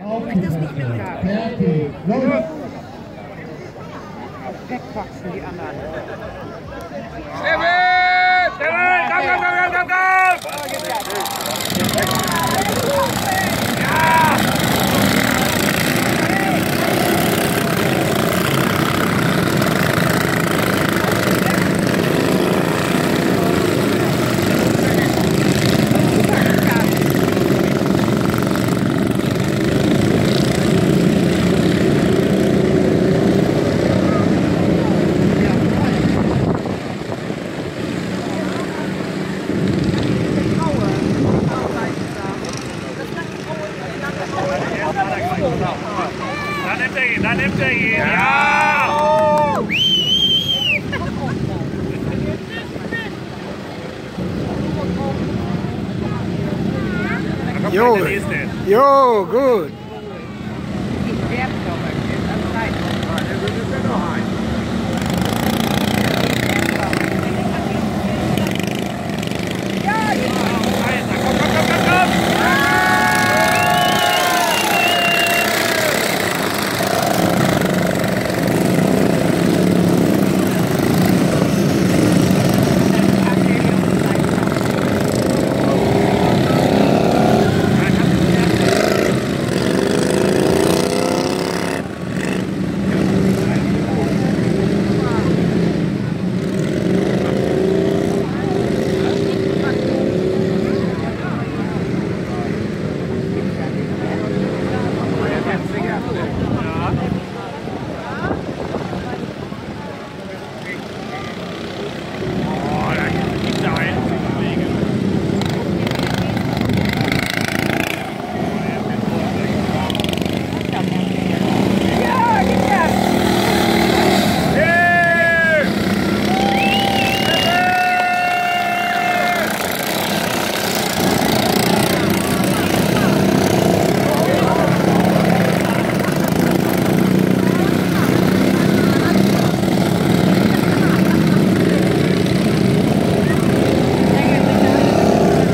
Ich möchte das nicht mithaben. Wegwachsen die anderen. Steffen! Steffen! Komm, komm, komm, komm, komm! Ja! Yo, good. Ja,